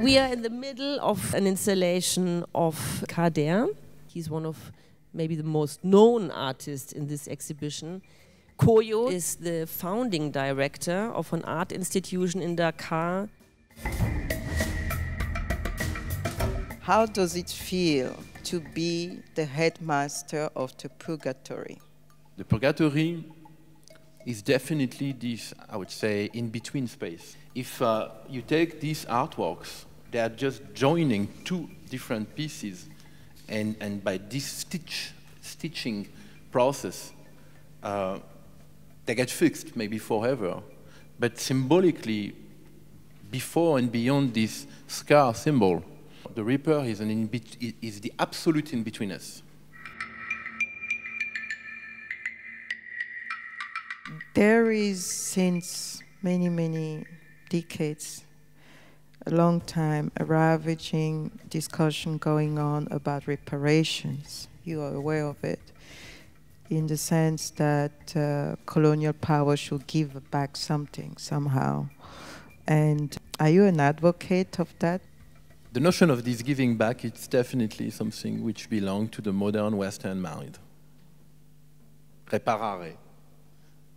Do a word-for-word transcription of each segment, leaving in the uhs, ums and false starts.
We are in the middle of an installation of Kader. He's one of maybe the most known artists in this exhibition. Koyo is the founding director of an art institution in Dakar. How does it feel to be the headmaster of the Purgatory? The Purgatory is definitely this, I would say, in-between space. If uh, you take these artworks, they are just joining two different pieces, and, and by this stitch, stitching process, uh, they get fixed, maybe forever. But symbolically, before and beyond this scar symbol, the Reaper is, an in is the absolute in-betweenness. There is, since many, many decades, a long time, a ravaging discussion going on about reparations. You are aware of it, in the sense that uh, colonial power should give back something somehow. And are you an advocate of that? The notion of this giving back, it's definitely something which belongs to the modern Western mind. Réparer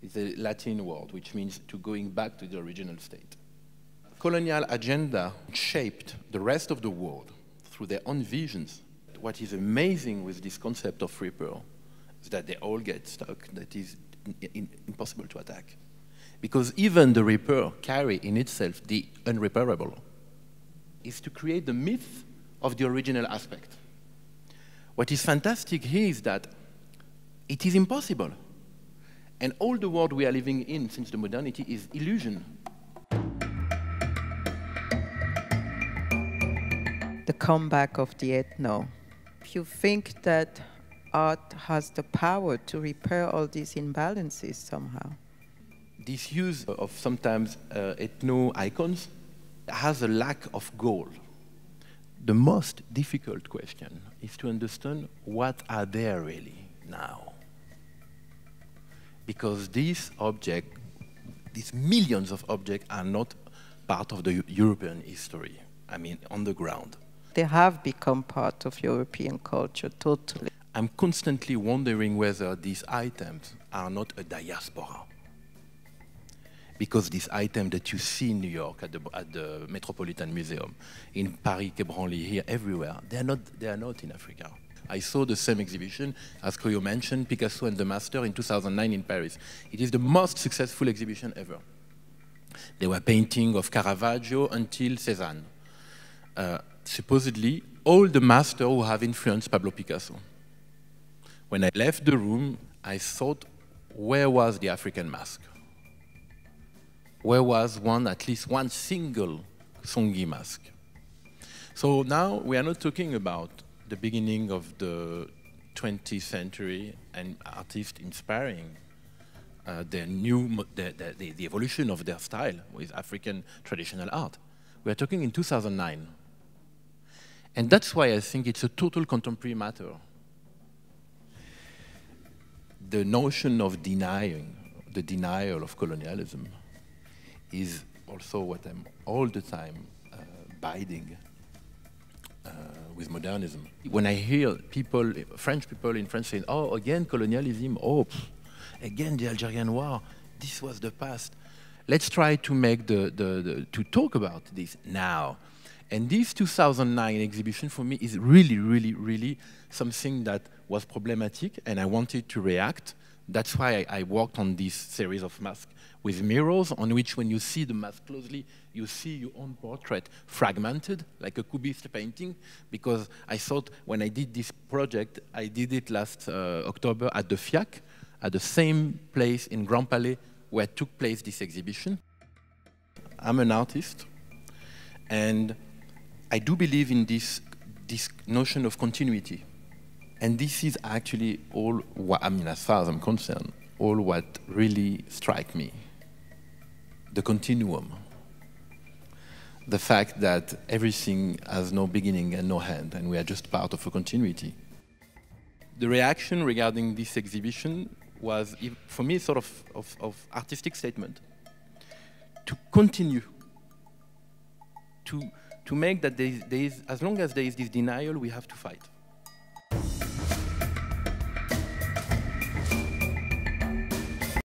is a Latin word, which means to going back to the original state. Colonial agenda shaped the rest of the world through their own visions. What is amazing with this concept of reaper is that they all get stuck, that is impossible to attack. Because even the reaper carry in itself the unreparable. Is to create the myth of the original aspect. What is fantastic here is that it is impossible. And all the world we are living in since the modernity is illusion. The comeback of the ethno. If you think that art has the power to repair all these imbalances somehow. This use of sometimes uh, ethno-icons has a lack of goal. The most difficult question is to understand what are there really now. Because these objects, these millions of objects are not part of the European history, I mean on the ground. They have become part of European culture, totally. I'm constantly wondering whether these items are not a diaspora. Because this item that you see in New York at the, at the Metropolitan Museum, in Paris, Quai Branly, here, everywhere, they are, not, they are not in Africa. I saw the same exhibition, as Koyo mentioned, Picasso and the Master in two thousand nine in Paris. It is the most successful exhibition ever. There were paintings of Caravaggio until Cézanne. Uh, supposedly, all the masters who have influenced Pablo Picasso. When I left the room, I thought, where was the African mask? Where was one, at least one single Songye mask? So now we are not talking about the beginning of the twentieth century and artists inspiring uh, their new, the, the, the evolution of their style with African traditional art. We are talking in two thousand nine. And that's why I think it's a total contemporary matter. The notion of denying, the denial of colonialism, is also what I'm all the time uh, biting uh, with modernism. When I hear people, French people in France saying, oh, again colonialism, oh, pff, again the Algerian war, this was the past. Let's try to make the, the, the, to talk about this now. And this two thousand nine exhibition for me is really, really, really something that was problematic and I wanted to react. That's why I, I worked on this series of masks with mirrors, on which when you see the mask closely, you see your own portrait fragmented, like a cubist painting, because I thought when I did this project, I did it last uh, October at the F I A C, at the same place in Grand Palais where took place this exhibition. I'm an artist, and I do believe in this, this notion of continuity. And this is actually all, what, I mean, as far as I'm concerned, all what really strikes me. The continuum, the fact that everything has no beginning and no end, and we are just part of a continuity. The reaction regarding this exhibition was, for me, sort of, of, of artistic statement. To continue to, to make that there is, there is, as long as there is this denial, we have to fight.